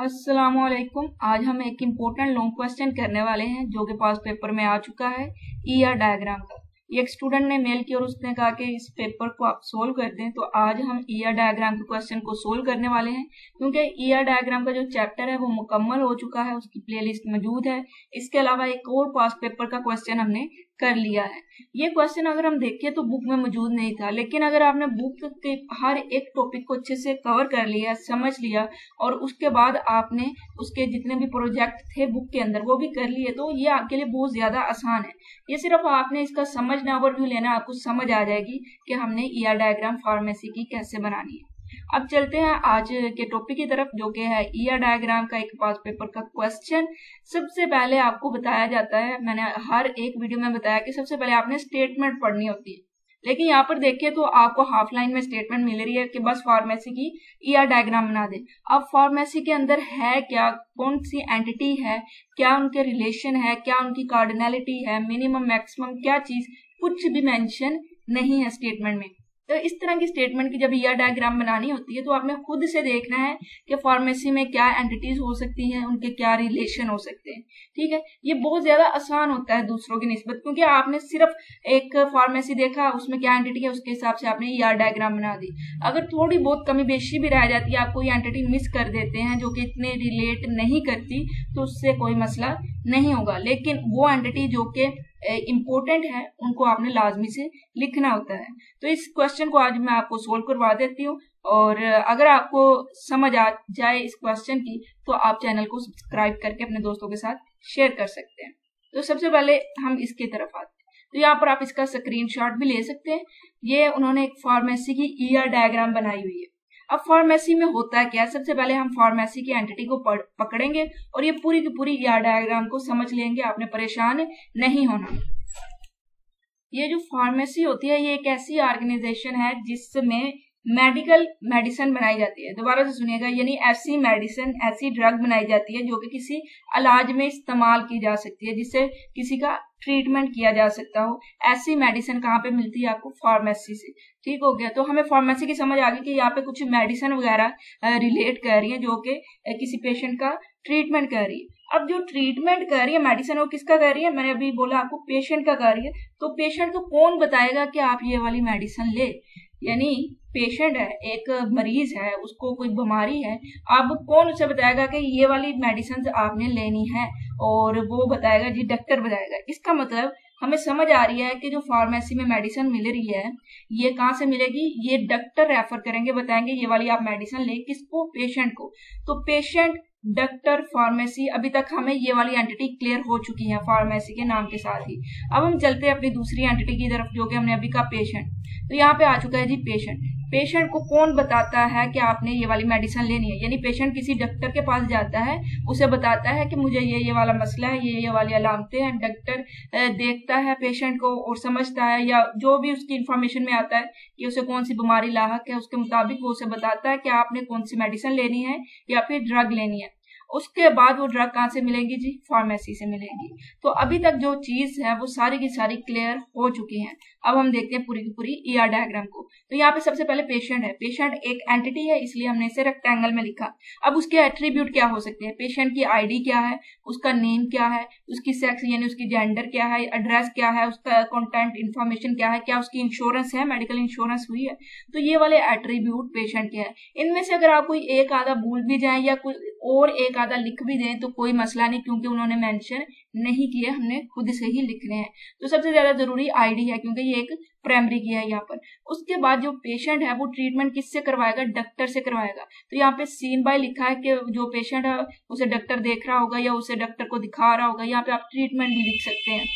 अस्सलामुअलैकुम। आज हम एक इम्पोर्टेंट लॉन्ग क्वेश्चन करने वाले हैं जो कि पास पेपर में आ चुका है ER डायग्राम का। एक स्टूडेंट ने मेल किया और उसने कहा कि इस पेपर को आप सोल्व कर दें, तो आज हम ER डायग्राम के क्वेश्चन को सोल्व करने वाले हैं क्योंकि ER डायग्राम का जो चैप्टर है वो मुकम्मल हो चुका है, उसकी प्लेलिस्ट मौजूद है। इसके अलावा एक और पास पेपर का क्वेश्चन हमने कर लिया है। ये क्वेश्चन अगर हम देखें तो बुक में मौजूद नहीं था, लेकिन अगर आपने बुक के हर एक टॉपिक को अच्छे से कवर कर लिया, समझ लिया और उसके बाद आपने उसके जितने भी प्रोजेक्ट थे बुक के अंदर वो भी कर लिए, तो ये आपके लिए बहुत ज्यादा आसान है। ये सिर्फ आपने इसका समझना, ओवरव्यू लेना, आपको समझ आ जाएगी कि हमने ER डायग्राम फार्मेसी की कैसे बनानी है। अब चलते हैं आज के टॉपिक की तरफ जो कि है ER डायग्राम का एक पास पेपर का क्वेश्चन। सबसे पहले आपको बताया जाता है, मैंने हर एक वीडियो में बताया कि सबसे पहले आपने स्टेटमेंट पढ़नी होती है, लेकिन यहाँ पर देखिए तो आपको हाफ लाइन में स्टेटमेंट मिल रही है कि बस फार्मेसी की ER डायग्राम बना दे। अब फार्मेसी के अंदर है क्या, कौन सी एंटिटी है, क्या उनके रिलेशन है, क्या उनकी कार्डिनलिटी है, मिनिमम मैक्सिमम क्या चीज, कुछ भी मेंशन नहीं है स्टेटमेंट में। तो इस तरह की स्टेटमेंट की जब ER डायग्राम बनानी होती है तो आपने खुद से देखना है कि फार्मेसी में क्या एंटिटीज हो सकती हैं, उनके क्या रिलेशन हो सकते हैं। ठीक है, ये बहुत ज्यादा आसान होता है दूसरों की निस्बत, क्योंकि आपने सिर्फ एक फार्मेसी देखा, उसमें क्या एंटिटी है, उसके हिसाब से आपने ER डायग्राम बना दी। अगर थोड़ी बहुत कमी बेशी भी रह जाती है, आप कोई एंटिटी मिस कर देते हैं जो कि इतने रिलेट नहीं करती, तो उससे कोई मसला नहीं होगा, लेकिन वो एंटिटी जो कि इम्पोर्टेंट है उनको आपने लाजमी से लिखना होता है। तो इस क्वेश्चन को आज मैं आपको सोल्व करवा देती हूँ, और अगर आपको समझ आ जाए इस क्वेश्चन की तो आप चैनल को सब्सक्राइब करके अपने दोस्तों के साथ शेयर कर सकते हैं। तो सबसे पहले हम इसकी तरफ आते हैं। तो यहाँ पर आप इसका स्क्रीनशॉट भी ले सकते हैं। ये उन्होंने एक फार्मेसी की ER डायग्राम बनाई हुई है। अब फार्मेसी में होता है क्या, सबसे पहले हम फार्मेसी की एंटिटी को पकड़ेंगे और ये पूरी की पूरी ER डायग्राम को समझ लेंगे, आपने परेशान नहीं होना। ये जो फार्मेसी होती है ये एक ऐसी ऑर्गेनाइजेशन है जिसमें मेडिकल मेडिसिन बनाई जाती है। दोबारा से सुनिएगा, यानी ऐसी मेडिसिन, ऐसी ड्रग बनाई जाती है जो कि किसी इलाज में इस्तेमाल की जा सकती है, जिससे किसी का ट्रीटमेंट किया जा सकता हो। ऐसी मेडिसिन कहाँ पे मिलती है आपको, फार्मेसी से। ठीक हो गया, तो हमें फार्मेसी की समझ आ गई कि यहाँ पे कुछ मेडिसिन वगैरह रिलेट कर रही है जो कि किसी पेशेंट का ट्रीटमेंट कर रही है। अब जो ट्रीटमेंट कर रही है मेडिसिन, वो किसका कर रही है, मैंने अभी बोला आपको पेशेंट का कर रही है। तो पेशेंट को कौन बताएगा कि आप ये वाली मेडिसिन ले, यानी पेशेंट है, एक मरीज है, उसको कोई बीमारी है, अब कौन उसे बताएगा कि ये वाली मेडिसिन आपने लेनी है, और वो बताएगा जी डॉक्टर बताएगा। इसका मतलब हमें समझ आ रही है कि जो फार्मेसी में मेडिसिन मिल रही है ये कहाँ से मिलेगी, ये डॉक्टर रेफर करेंगे, बताएंगे ये वाली आप मेडिसिन ले। किसको, पेशेंट को। तो पेशेंट, डॉक्टर, फार्मेसी, अभी तक हमें ये वाली एंटिटी क्लियर हो चुकी है फार्मेसी के नाम के साथ ही। अब हम चलते हैं अपनी दूसरी एंटिटी की तरफ जो कि हमने अभी कहा पेशेंट। तो यहाँ पे आ चुका है जी पेशेंट। पेशेंट को कौन बताता है कि आपने ये वाली मेडिसिन लेनी है, यानी पेशेंट किसी डॉक्टर के पास जाता है, उसे बताता है कि मुझे ये वाला मसला है, ये वाली अलामतें हैं। डॉक्टर देखता है पेशेंट को और समझता है, या जो भी उसकी इंफॉर्मेशन में आता है कि उसे कौन सी बीमारी लाहक है, उसके मुताबिक वो उसे बताता है कि आपने कौन सी मेडिसिन लेनी है या फिर ड्रग लेनी है। उसके बाद वो ड्रग कहाँ से मिलेगी जी, फार्मेसी से मिलेगी। तो अभी तक जो चीज है वो सारी की सारी क्लियर हो चुकी है। अब हम देखते हैं पूरी की पूरी ER डायग्राम को। तो यहाँ पे सबसे पहले पेशेंट है। पेशेंट एक एंटिटी है इसलिए हमने इसे रेक्टेंगल में लिखा। अब उसके एट्रीब्यूट क्या हो सकते हैं, पेशेंट की ID क्या है, उसका नेम क्या है, उसकी सेक्स यानी उसकी जेंडर क्या है, एड्रेस क्या है, उसका कॉन्टेंट इन्फॉर्मेशन क्या है, क्या उसकी इंश्योरेंस है, मेडिकल इंश्योरेंस हुई है। तो ये वाले एट्रीब्यूट पेशेंट के हैं। इनमें से अगर आप कोई एक आधा भूल भी जाए या कोई और एक आधा लिख भी दें तो कोई मसला नहीं, क्योंकि उन्होंने मेंशन नहीं किया, हमने खुद से ही लिखने हैं। तो सबसे ज्यादा जरूरी ID है क्योंकि ये एक प्राइमरी की है यहाँ पर। उसके बाद जो पेशेंट है वो ट्रीटमेंट किससे करवाएगा, डॉक्टर से करवाएगा। तो यहाँ पे सीन बाय लिखा है कि जो पेशेंट है उसे डॉक्टर देख रहा होगा या उसे डॉक्टर को दिखा रहा होगा। यहाँ पे आप ट्रीटमेंट भी लिख सकते हैं।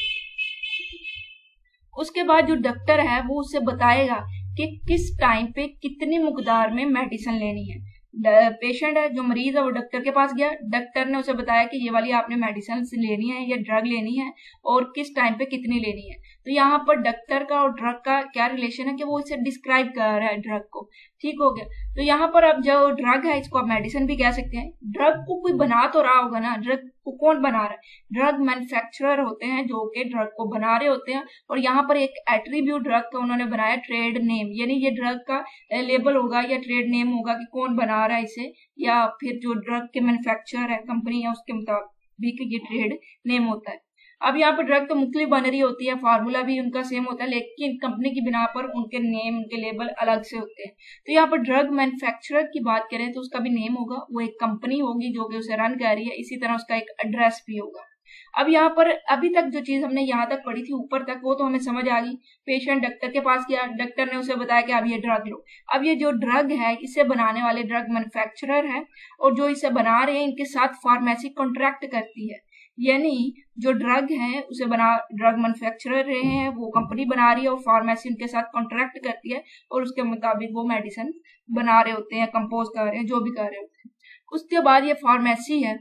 उसके बाद जो डॉक्टर है वो उसे बताएगा कि किस टाइम पे कितनी मकदार में मेडिसिन लेनी है। पेशेंट है, जो मरीज है, वो डॉक्टर के पास गया, डॉक्टर ने उसे बताया कि ये वाली आपने मेडिसिन लेनी है या ड्रग लेनी है और किस टाइम पे कितनी लेनी है। तो यहाँ पर डॉक्टर का और ड्रग का क्या रिलेशन है कि वो इसे डिस्क्राइब कर रहा है ड्रग को। ठीक हो गया, तो यहाँ पर अब जो ड्रग है इसको आप मेडिसिन भी कह सकते हैं। ड्रग को कोई बना तो रहा होगा ना, ड्रग को कौन बना रहा है, ड्रग मैन्युफैक्चरर होते हैं जो कि ड्रग को बना रहे होते हैं। और यहाँ पर एक एट्रीब्यूट ड्रग का उन्होंने बनाया ट्रेड नेम, यानी ये ड्रग का लेबल होगा या ट्रेड नेम होगा कि कौन बना रहा है इसे, या फिर जो ड्रग के मैन्युफैक्चरर है कंपनी है उसके मुताबिक ये ट्रेड नेम होता है। अब यहाँ पर ड्रग तो मुख्तलिफ बन रही होती है, फार्मूला भी उनका सेम होता है, लेकिन कंपनी की बिना पर उनके नेम उनके लेबल अलग से होते हैं। तो यहाँ पर ड्रग मैन्युफैक्चरर की बात करें तो उसका भी नेम होगा, वो एक कंपनी होगी जो कि उसे रन कर रही है, इसी तरह उसका एक एड्रेस भी होगा। अब यहाँ पर अभी तक जो चीज हमने यहाँ तक पढ़ी थी ऊपर तक वो तो हमें समझ आ गई। पेशेंट डॉक्टर के पास गया, डॉक्टर ने उसे बताया कि आप ये ड्रग लो। अब ये जो ड्रग है इसे बनाने वाले ड्रग मैन्युफैक्चरर है और जो इसे बना रहे हैं इनके साथ फार्मेसी कॉन्ट्रैक्ट करती है, यानी जो ड्रग है उसे बना ड्रग मैन्युफैक्चरर रहे हैं वो कंपनी बना रही है और फार्मेसी उनके साथ कॉन्ट्रैक्ट करती है और उसके मुताबिक वो मेडिसिन बना रहे होते हैं, कंपोज कर रहे हैं, जो भी कर रहे होते हैं। उसके बाद ये फार्मेसी है,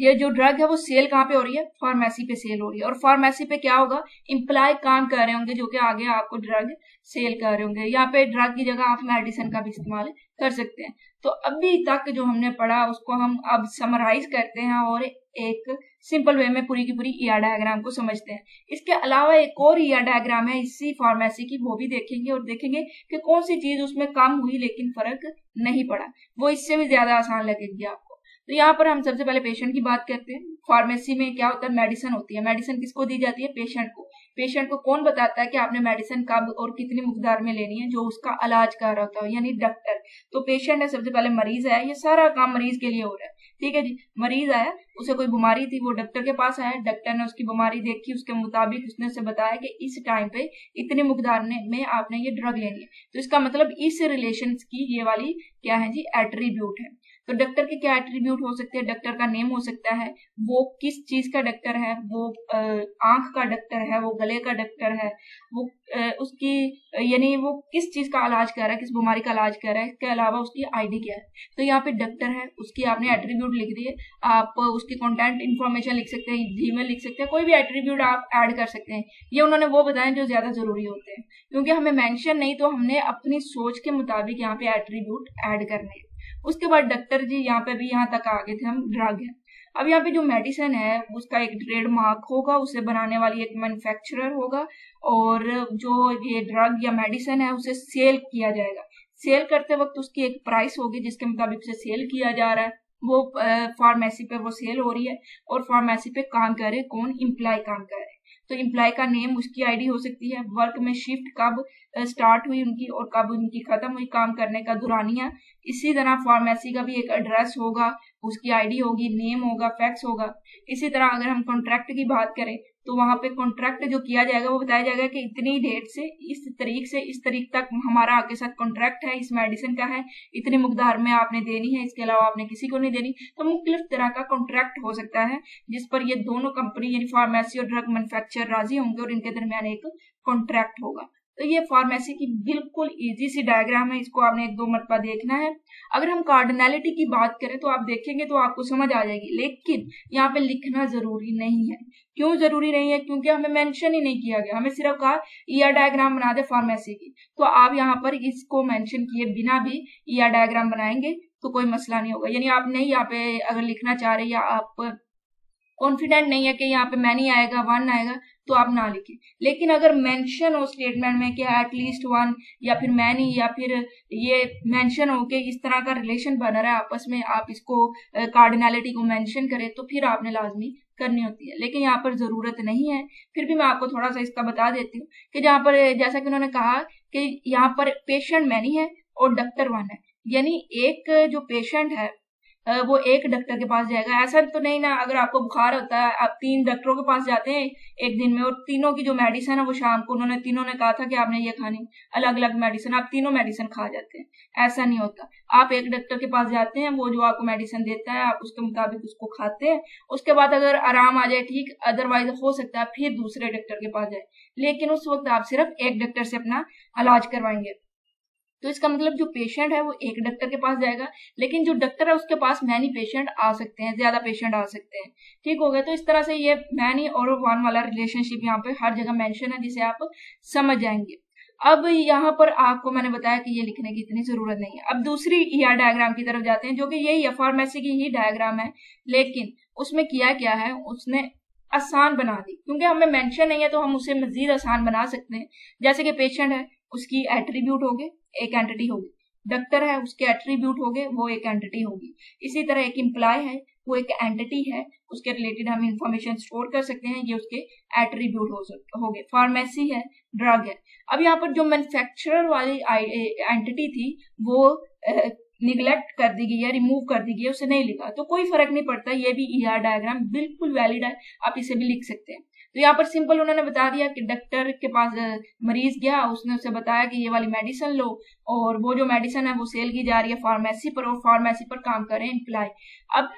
ये जो ड्रग है वो सेल कहाँ पे हो रही है, फार्मेसी पे सेल हो रही है। और फार्मेसी पे क्या होगा, इम्प्लाई काम कर रहे होंगे जो कि आगे आपको ड्रग सेल कर रहे होंगे। यहाँ पे ड्रग की जगह आप मेडिसिन का भी इस्तेमाल कर सकते हैं। तो अभी तक जो हमने पढ़ा उसको हम अब समराइज करते हैं और एक सिंपल वे में पूरी की पूरी ईआर डायग्राम को समझते हैं। इसके अलावा एक और ईआर डायग्राम है इसी फार्मेसी की, वो भी देखेंगे और देखेंगे कि कौन सी चीज उसमें कम हुई लेकिन फर्क नहीं पड़ा, वो इससे भी ज्यादा आसान लगेगी आपको। तो यहाँ पर हम सबसे पहले पेशेंट की बात करते हैं। फार्मेसी में क्या होता है, मेडिसिन होती है। मेडिसिन किसको दी जाती है, पेशेंट को। पेशेंट को कौन बताता है कि आपने मेडिसिन कब और कितनी मकदार में लेनी है, जो उसका इलाज कर रहा होता है यानी डॉक्टर। तो पेशेंट है, सबसे पहले मरीज है, ये सारा काम मरीज के लिए हो रहा है। ठीक है जी, मरीज आया, उसे कोई बीमारी थी, वो डॉक्टर के पास आया, डॉक्टर ने उसकी बीमारी देखी, उसके मुताबिक उसने उसे बताया कि इस टाइम पे इतनी मकदार में आपने ये ड्रग लेनी है। तो इसका मतलब इस रिलेशन की ये वाली क्या है जी, एट्रीब्यूट है। तो डॉक्टर के क्या एट्रीब्यूट हो सकते हैं, डॉक्टर का नेम हो सकता है, वो किस चीज का डॉक्टर है, वो आंख का डॉक्टर है, वो गले का डॉक्टर है, वो उसकी यानी वो किस चीज का इलाज कर रहा है, किस बीमारी का इलाज कर रहा है, इसके अलावा उसकी आईडी क्या है। तो यहाँ पे डॉक्टर है, उसकी आपने एट्रीब्यूट लिख दी है, आप उसकी कॉन्टैक्ट इन्फॉर्मेशन लिख सकते हैं, जीमेल लिख सकते हैं, कोई भी एट्रीब्यूट आप ऐड कर सकते हैं। ये उन्होंने वो बताए जो ज्यादा जरूरी होते हैं, क्योंकि हमें मेंशन नहीं तो हमने अपनी सोच के मुताबिक यहाँ पे एट्रीब्यूट ऐड करने। उसके बाद डॉक्टर जी यहाँ पे भी यहाँ तक आ गए थे हम, ड्रग है। अब यहाँ पे जो मेडिसिन है उसका एक ट्रेडमार्क होगा, उसे बनाने वाली एक मैन्युफैक्चरर होगा, और जो ये ड्रग या मेडिसिन है उसे सेल किया जाएगा। सेल करते वक्त उसकी एक प्राइस होगी जिसके मुताबिक उसे सेल किया जा रहा है, वो फार्मेसी पे वो सेल हो रही है। और फार्मेसी पे काम करे कौन, इम्प्लाई काम करे, तो इम्प्लाई का नेम, उसकी आईडी हो सकती है, वर्क में शिफ्ट कब स्टार्ट हुई उनकी और कब उनकी खत्म हुई, काम करने का दुरानिया। इसी तरह फार्मेसी का भी एक एड्रेस होगा, उसकी आईडी होगी, नेम होगा, फैक्स होगा। इसी तरह अगर हम कॉन्ट्रैक्ट की बात करें तो वहां पे कॉन्ट्रैक्ट जो किया जाएगा वो बताया जाएगा कि इतनी डेट से इस तारीख तक हमारा आपके साथ कॉन्ट्रैक्ट है, इस मेडिसिन का है, इतनी मकदार में आपने देनी है, इसके अलावा आपने किसी को नहीं देनी। तो मुख्तलिफ तरह का कॉन्ट्रैक्ट हो सकता है जिस पर ये दोनों कंपनी यानी फार्मेसी और ड्रग मैन्युफैक्चरर राजी होंगे और इनके दरमियान एक कॉन्ट्रैक्ट होगा। तो ये फार्मेसी की बिल्कुल इजी सी डायग्राम है, इसको आपने एक दो मरतबा देखना है। अगर हम कार्डिनैलिटी की बात करें तो आप देखेंगे तो आपको समझ आ जाएगी, लेकिन यहाँ पे लिखना जरूरी नहीं है। क्यों जरूरी नहीं है, क्योंकि हमें मेंशन ही नहीं किया गया, हमें सिर्फ कहा ईआर डायग्राम बना दे फार्मेसी की। तो आप यहाँ पर इसको मेंशन किए बिना भी ईआर डायग्राम बनाएंगे तो कोई मसला नहीं होगा। यानी आप नहीं यहाँ पे अगर लिखना चाह रहे या आप कॉन्फिडेंट नहीं है कि यहाँ पे मैनी आएगा, वन आएगा, तो आप ना लिखें। लेकिन अगर मेंशन हो स्टेटमेंट में कि एटलीस्ट वन या फिर मैनी या फिर ये मेंशन हो के इस तरह का रिलेशन बन रहा है आपस में, आप इसको कार्डिनैलिटी को मेंशन करें तो फिर आपने लाजमी करनी होती है, लेकिन यहाँ पर जरूरत नहीं है। फिर भी मैं आपको थोड़ा सा इसका बता देती हूँ कि जहाँ पर जैसा कि उन्होंने कहा कि यहाँ पर पेशेंट मैनी है और डॉक्टर वन है, यानी एक जो पेशेंट है वो एक डॉक्टर के पास जाएगा। ऐसा तो नहीं ना, अगर आपको बुखार होता है आप 3 डॉक्टरों के पास जाते हैं एक दिन में और तीनों की जो मेडिसिन है वो शाम को उन्होंने तीनों ने कहा था कि आपने ये खानी, अलग अलग मेडिसिन, आप तीनों मेडिसिन खा जाते हैं। ऐसा नहीं होता, आप एक डॉक्टर के पास जाते हैं, वो जो आपको मेडिसिन देता है आप उसके मुताबिक उसको खाते हैं, उसके बाद अगर आराम आ जाए ठीक, अदरवाइज हो सकता है फिर दूसरे डॉक्टर के पास जाए, लेकिन उस वक्त आप सिर्फ एक डॉक्टर से अपना इलाज करवाएंगे। तो इसका मतलब जो पेशेंट है वो एक डॉक्टर के पास जाएगा, लेकिन जो डॉक्टर है उसके पास मैनी पेशेंट आ सकते हैं, ज्यादा पेशेंट आ सकते हैं। ठीक हो गया। तो इस तरह से ये मैनी और वन वाला रिलेशनशिप यहाँ पे हर जगह मेंशन है, जिसे आप समझ जाएंगे। अब यहाँ पर आपको मैंने बताया कि ये लिखने की इतनी जरूरत नहीं है। अब दूसरी ER डायग्राम की तरफ जाते हैं, जो कि ये फार्मेसी की ही डायग्राम है, लेकिन उसमें किया क्या है, उसने आसान बना दी, क्योंकि हमें मेंशन नहीं है तो हम उसे मजीद आसान बना सकते हैं। जैसे कि पेशेंट है, उसकी एट्रीब्यूट होगी, एक एंटिटी होगी। डॉक्टर है, उसके एट्रीब्यूट होंगे, वो एक एंटिटी होगी। इसी तरह एक इम्प्लाई है, वो एक एंटिटी है, उसके रिलेटेड हम इंफॉर्मेशन स्टोर कर सकते हैं, ये उसके एट्रीब्यूट हो गए। फार्मेसी है, ड्रग है। अब यहाँ पर जो मैन्युफैक्चरर वाली एंटिटी थी वो निगलेक्ट कर दी गई है, रिमूव कर दी गई है, उसे नहीं लिखा, तो कोई फर्क नहीं पड़ता। ये भी ER डायग्राम बिल्कुल वैलिड है, आप इसे भी लिख सकते हैं। तो यहाँ पर सिंपल उन्होंने बता दिया कि डॉक्टर के पास मरीज गया, उसने उसे बताया कि ये वाली मेडिसिन लो, और वो जो मेडिसिन है वो सेल की जा रही है फार्मेसी पर, और फार्मेसी पर काम कर रहे हैं एम्प्लाई। अब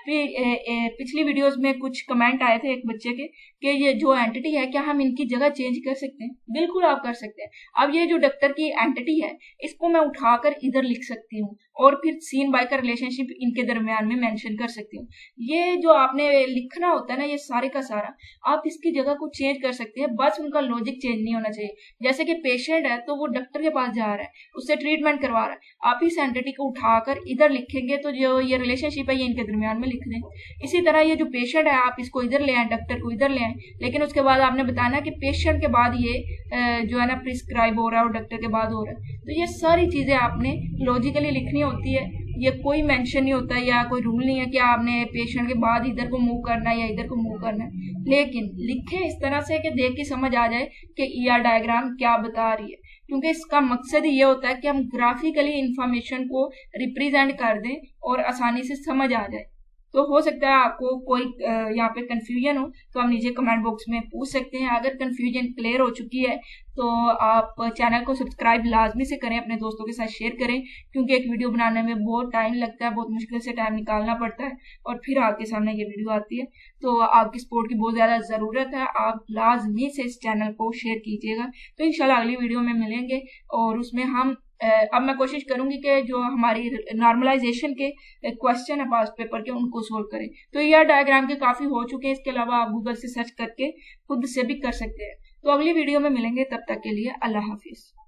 पिछली वीडियोस में कुछ कमेंट आए थे एक बच्चे के कि ये जो एंटिटी है क्या हम इनकी जगह चेंज कर सकते हैं? बिल्कुल आप कर सकते हैं। अब ये जो डॉक्टर की एंटिटी है इसको मैं उठाकर इधर लिख सकती हूँ, और फिर सीन बाय का रिलेशनशिप इनके दरमियान में मेंशन कर सकती हूँ। ये जो आपने लिखना होता है ना, ये सारे का सारा आप इसकी जगह को चेंज कर सकते हैं, बस उनका लॉजिक चेंज नहीं होना चाहिए। जैसे कि पेशेंट है तो वो डॉक्टर के पास जा रहा है, उससे ट्रीटमेंट करवा रहा है, आप इस एंटिटी को उठाकर इधर लिखेंगे तो जो ये रिलेशनशिप है ये इनके दरमियान में लिख दें। इसी तरह ये जो पेशेंट है आप इसको इधर ले आए, डॉक्टर को इधर ले आए, लेकिन उसके बाद आपने बताना कि पेशेंट के बाद ये जो है ना प्रिस्क्राइब हो रहा है और डॉक्टर के बाद हो रहा है। तो ये सारी चीजें आपने लॉजिकली लिखनी होती है, ये कोई मेंशन नहीं होता या कोई रूल नहीं है कि आपने पेशेंट के बाद इधर को मूव करना है या इधर को मूव करना है, लेकिन लिखे इस तरह से कि देख के समझ आ जाए कि ER डायग्राम क्या बता रही है, क्योंकि इसका मकसद ये होता है कि हम ग्राफिकली इंफॉर्मेशन को रिप्रेजेंट कर दें और आसानी से समझ आ जाए। तो हो सकता है आपको कोई यहाँ पे कंफ्यूजन हो तो आप नीचे कमेंट बॉक्स में पूछ सकते हैं। अगर कंफ्यूजन क्लियर हो चुकी है तो आप चैनल को सब्सक्राइब लाजमी से करें, अपने दोस्तों के साथ शेयर करें, क्योंकि एक वीडियो बनाने में बहुत टाइम लगता है, बहुत मुश्किल से टाइम निकालना पड़ता है और फिर आपके सामने ये वीडियो आती है। तो आपकी सपोर्ट की बहुत ज़्यादा ज़रूरत है, आप लाजमी से इस चैनल को शेयर कीजिएगा। तो इंशाल्लाह अगली वीडियो में मिलेंगे, और उसमें हम अब मैं कोशिश करूंगी कि जो हमारी नॉर्मलाइजेशन के क्वेश्चन है पास्ट पेपर के उनको सोल्व करें। तो ER डायग्राम के काफी हो चुके हैं, इसके अलावा आप गूगल से सर्च करके खुद से भी कर सकते हैं। तो अगली वीडियो में मिलेंगे, तब तक के लिए अल्लाह हाफिज।